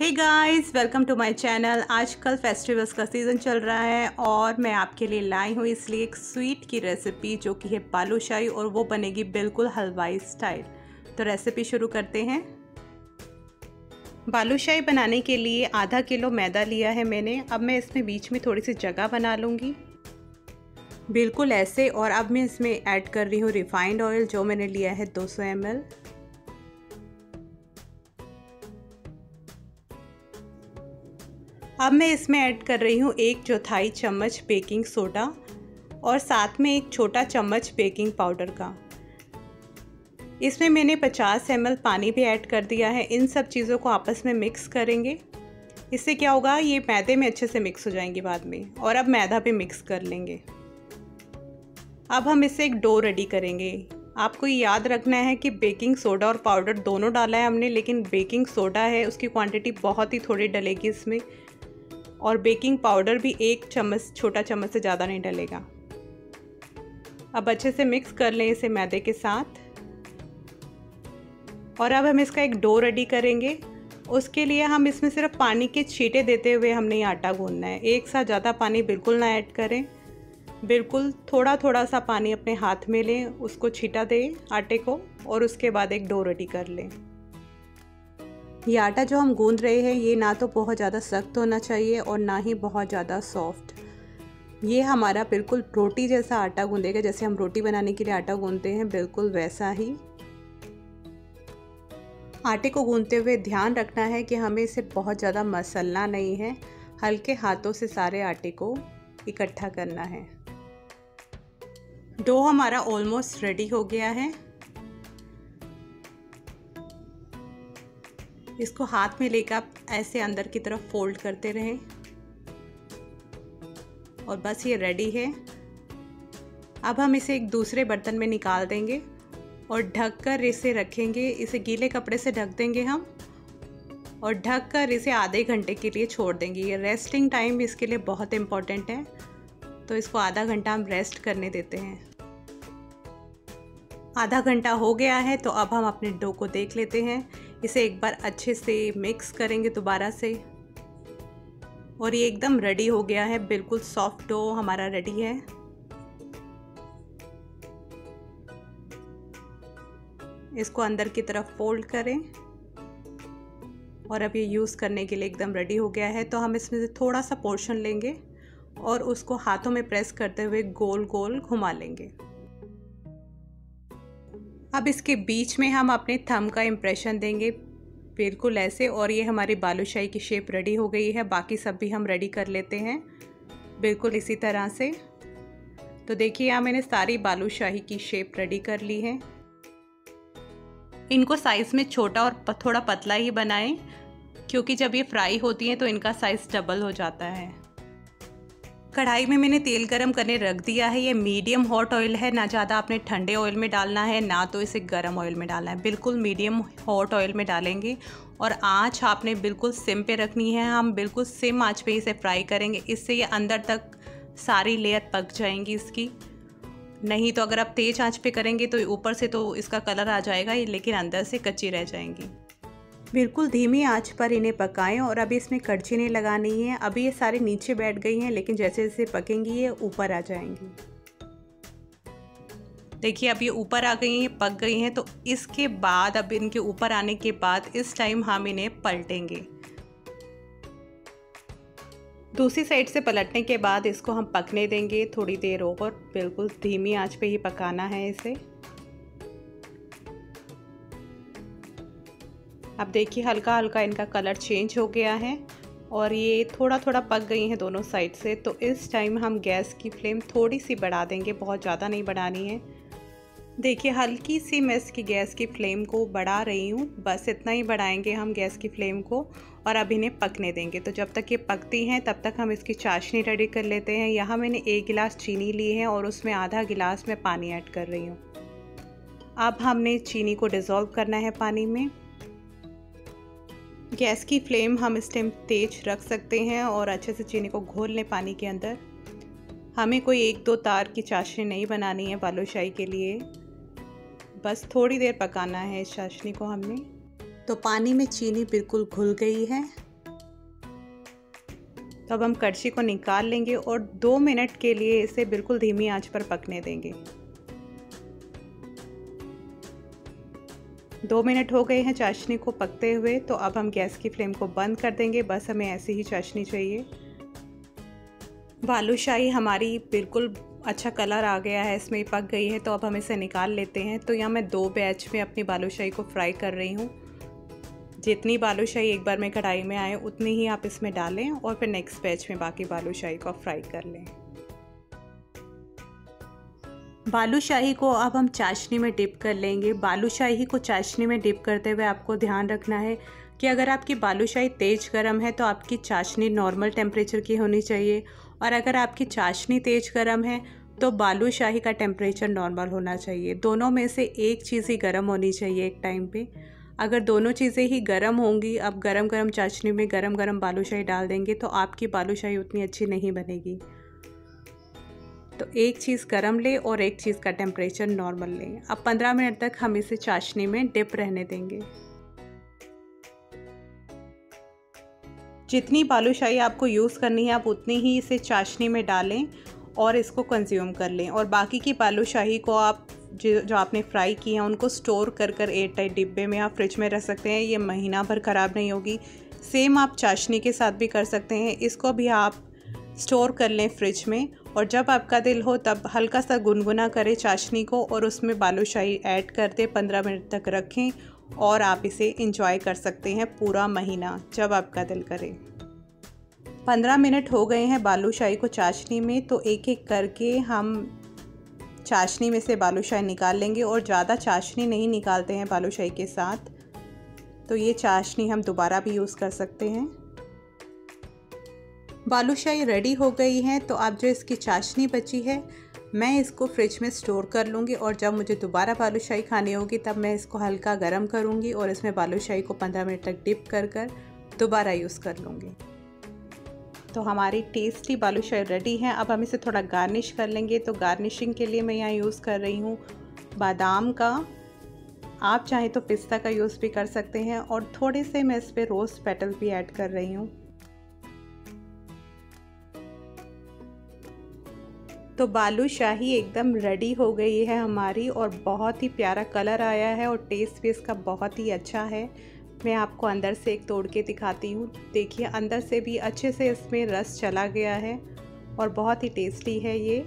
Hey guys, welcome to my channel. आजकल festivals का season चल रहा है और मैं आपके लिए लाई हूँ इसलिए एक स्वीट की रेसिपी जो कि है बालूशाही, और वो बनेगी बिल्कुल हलवाई स्टाइल। तो रेसिपी शुरू करते हैं। बालूशाही बनाने के लिए आधा किलो मैदा लिया है मैंने। अब मैं इसमें बीच में थोड़ी सी जगह बना लूँगी, बिल्कुल ऐसे। और अब मैं इसमें ऐड कर रही हूँ रिफाइंड ऑयल, जो मैंने लिया है 200 ml। अब मैं इसमें ऐड कर रही हूँ 1 चौथाई चम्मच बेकिंग सोडा और साथ में 1 छोटा चम्मच बेकिंग पाउडर का। इसमें मैंने 50 ml पानी भी ऐड कर दिया है। इन सब चीज़ों को आपस में मिक्स करेंगे। इससे क्या होगा, ये मैदे में अच्छे से मिक्स हो जाएंगे बाद में। और अब मैदा भी मिक्स कर लेंगे। अब हम इसे एक डो रेडी करेंगे। आपको याद रखना है कि बेकिंग सोडा और पाउडर दोनों डाला है हमने, लेकिन बेकिंग सोडा है उसकी क्वांटिटी बहुत ही थोड़ी डलेगी इसमें, और बेकिंग पाउडर भी 1 छोटा चम्मच से ज़्यादा नहीं डलेगा। अब अच्छे से मिक्स कर लें इसे मैदे के साथ। और अब हम इसका एक डो रेडी करेंगे। उसके लिए हम इसमें सिर्फ पानी के छींटे देते हुए हमने आटा गूंदना है। एक साथ ज़्यादा पानी बिल्कुल ना ऐड करें, बिल्कुल थोड़ा थोड़ा सा पानी अपने हाथ में लें, उसको छींटा दें आटे को, और उसके बाद एक डो रेडी कर लें। ये आटा जो हम गूंद रहे हैं ये ना तो बहुत ज़्यादा सख्त होना चाहिए और ना ही बहुत ज़्यादा सॉफ्ट। ये हमारा बिल्कुल रोटी जैसा आटा गूंदेगा, जैसे हम रोटी बनाने के लिए आटा गूंदते हैं बिल्कुल वैसा ही। आटे को गूंदते हुए ध्यान रखना है कि हमें इसे बहुत ज़्यादा मसलना नहीं है, हल्के हाथों से सारे आटे को इकट्ठा करना है। डो हमारा ऑलमोस्ट रेडी हो गया है। इसको हाथ में लेकर आप ऐसे अंदर की तरफ फोल्ड करते रहें और बस ये रेडी है। अब हम इसे एक दूसरे बर्तन में निकाल देंगे और ढककर इसे रखेंगे। इसे गीले कपड़े से ढक देंगे हम और ढककर इसे आधे घंटे के लिए छोड़ देंगे। ये रेस्टिंग टाइम इसके लिए बहुत इम्पॉर्टेंट है, तो इसको आधा घंटा हम रेस्ट करने देते हैं। आधा घंटा हो गया है, तो अब हम अपने डो को देख लेते हैं। इसे एक बार अच्छे से मिक्स करेंगे दोबारा से, और ये एकदम रेडी हो गया है। बिल्कुल सॉफ्ट डो हमारा रेडी है। इसको अंदर की तरफ फोल्ड करें और अब ये यूज़ करने के लिए एकदम रेडी हो गया है। तो हम इसमें से थोड़ा सा पोर्शन लेंगे और उसको हाथों में प्रेस करते हुए गोल गोल घुमा लेंगे। अब इसके बीच में हम अपने थंब का इम्प्रेशन देंगे बिल्कुल ऐसे, और ये हमारी बालूशाही की शेप रेडी हो गई है। बाकी सब भी हम रेडी कर लेते हैं बिल्कुल इसी तरह से। तो देखिए, यहाँ मैंने सारी बालूशाही की शेप रेडी कर ली है। इनको साइज़ में छोटा और थोड़ा पतला ही बनाएं, क्योंकि जब ये फ्राई होती हैं तो इनका साइज़ डबल हो जाता है। कढ़ाई में मैंने तेल गरम करने रख दिया है। ये मीडियम हॉट ऑयल है, ना ज़्यादा आपने ठंडे ऑयल में डालना है ना तो इसे गरम ऑयल में डालना है, बिल्कुल मीडियम हॉट ऑयल में डालेंगे। और आंच आपने बिल्कुल सिम पे रखनी है। हम बिल्कुल सिम आंच पे इसे फ्राई करेंगे, इससे ये अंदर तक सारी लेयर पक जाएंगी इसकी। नहीं तो अगर आप तेज़ आँच पर करेंगे तो ऊपर से तो इसका कलर आ जाएगा, लेकिन अंदर से कच्ची रह जाएंगी। बिल्कुल धीमी आंच पर इन्हें पकाएं, और अभी इसमें कड़छी नहीं लगानी है। अभी ये सारे नीचे बैठ गई हैं, लेकिन जैसे जैसे पकेंगी ये ऊपर आ जाएंगी। देखिए, अब ये ऊपर आ गई हैं, पक गई हैं। तो इसके बाद, अब इनके ऊपर आने के बाद इस टाइम हम इन्हें पलटेंगे। दूसरी साइड से पलटने के बाद इसको हम पकने देंगे थोड़ी देर और बिल्कुल धीमी आँच पर ही पकाना है इसे। अब देखिए, हल्का हल्का इनका कलर चेंज हो गया है और ये थोड़ा थोड़ा पक गई हैं दोनों साइड से। तो इस टाइम हम गैस की फ्लेम थोड़ी सी बढ़ा देंगे, बहुत ज़्यादा नहीं बढ़ानी है। देखिए, हल्की सी मैं इसकी गैस की फ्लेम को बढ़ा रही हूँ, बस इतना ही बढ़ाएंगे हम गैस की फ्लेम को। और अब इन्हें पकने देंगे। तो जब तक ये पकती हैं तब तक हम इसकी चाशनी रेडी कर लेते हैं। यहाँ मैंने 1 गिलास चीनी ली है और उसमें आधा गिलास मैं पानी ऐड कर रही हूँ। अब हमने चीनी को डिज़ोल्व करना है पानी में। गैस की फ्लेम हम इस टाइम तेज रख सकते हैं और अच्छे से चीनी को घोल लें पानी के अंदर। हमें कोई 1-2 तार की चाशनी नहीं बनानी है बालूशाही के लिए, बस थोड़ी देर पकाना है इस चाशनी को हमने। तो पानी में चीनी बिल्कुल घुल गई है। तब हम कड़छी को निकाल लेंगे और 2 मिनट के लिए इसे बिल्कुल धीमी आंच पर पकने देंगे। 2 मिनट हो गए हैं चाशनी को पकते हुए, तो अब हम गैस की फ्लेम को बंद कर देंगे। बस हमें ऐसी ही चाशनी चाहिए। बालूशाही हमारी बिल्कुल अच्छा कलर आ गया है, इसमें पक गई है, तो अब हम इसे निकाल लेते हैं। तो यहाँ मैं 2 बैच में अपनी बालूशाही को फ्राई कर रही हूँ। जितनी बालूशाही एक बार में कढ़ाई में आए उतनी ही आप इसमें डालें और फिर नेक्स्ट बैच में बाकी बालूशाही को फ्राई कर लें। बालूशाही को अब हम चाशनी में डिप कर लेंगे। बालूशाही को चाशनी में डिप करते हुए आपको ध्यान रखना है कि अगर आपकी बालूशाही तेज़ गर्म है तो आपकी चाशनी नॉर्मल टेम्परेचर की होनी चाहिए, और अगर आपकी चाशनी तेज़ गर्म है तो बालूशाही का टेम्परेचर नॉर्मल होना चाहिए। दोनों में से एक चीज़ ही गर्म होनी चाहिए एक टाइम पे। अगर दोनों चीज़ें ही गर्म होंगी, आप गरम गरम चाशनी में गरम गरम बालूशाही डाल देंगे तो आपकी बालूशाही उतनी अच्छी नहीं बनेगी। तो एक चीज़ गर्म लें और एक चीज़ का टेम्परेचर नॉर्मल लें। अब 15 मिनट तक हम इसे चाशनी में डिप रहने देंगे। जितनी बालूशाही आपको यूज़ करनी है आप उतनी ही इसे चाशनी में डालें और इसको कंज्यूम कर लें, और बाकी की बालूशाही को आप जो आपने फ्राई किए हैं उनको स्टोर कर कर एयरटाइट डिब्बे में आप फ्रिज में रख सकते हैं। ये महीना भर ख़राब नहीं होगी। सेम आप चाशनी के साथ भी कर सकते हैं, इसको भी आप स्टोर कर लें फ्रिज में, और जब आपका दिल हो तब हल्का सा गुनगुना करें चाशनी को और उसमें बालूशाही ऐड करते 15 मिनट तक रखें, और आप इसे इंजॉय कर सकते हैं पूरा महीना जब आपका दिल करे। 15 मिनट हो गए हैं बालूशाही को चाशनी में, तो एक एक करके हम चाशनी में से बालूशाही निकाल लेंगे, और ज़्यादा चाशनी नहीं निकालते हैं बालूशाही के साथ, तो ये चाशनी हम दोबारा भी यूज़ कर सकते हैं। बालूशाही रेडी हो गई है, तो आप जो इसकी चाशनी बची है मैं इसको फ्रिज में स्टोर कर लूँगी, और जब मुझे दोबारा बालूशाही खानी होगी तब मैं इसको हल्का गर्म करूँगी और इसमें बालूशाही को 15 मिनट तक डिप कर कर दोबारा यूज़ कर लूँगी। तो हमारी टेस्टी बालूशाही रेडी है। अब हम इसे थोड़ा गार्निश कर लेंगे। तो गार्निशिंग के लिए मैं यहाँ यूज़ कर रही हूँ बादाम का, आप चाहें तो पिस्ता का यूज़ भी कर सकते हैं, और थोड़े से मैं इस पर रोज़ पेटल भी ऐड कर रही हूँ। तो बालूशाही एकदम रेडी हो गई है हमारी, और बहुत ही प्यारा कलर आया है और टेस्ट भी इसका बहुत ही अच्छा है। मैं आपको अंदर से एक तोड़ के दिखाती हूँ। देखिए अंदर से भी अच्छे से इसमें रस चला गया है और बहुत ही टेस्टी है ये।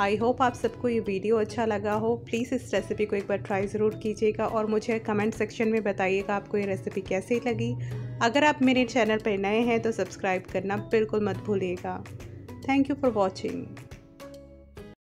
आई होप आप सबको ये वीडियो अच्छा लगा हो। प्लीज़ इस रेसिपी को एक बार ट्राई ज़रूर कीजिएगा और मुझे कमेंट सेक्शन में बताइएगा आपको ये रेसिपी कैसी लगी। अगर आप मेरे चैनल पर नए हैं तो सब्सक्राइब करना बिल्कुल मत भूलिएगा। Thank you for watching.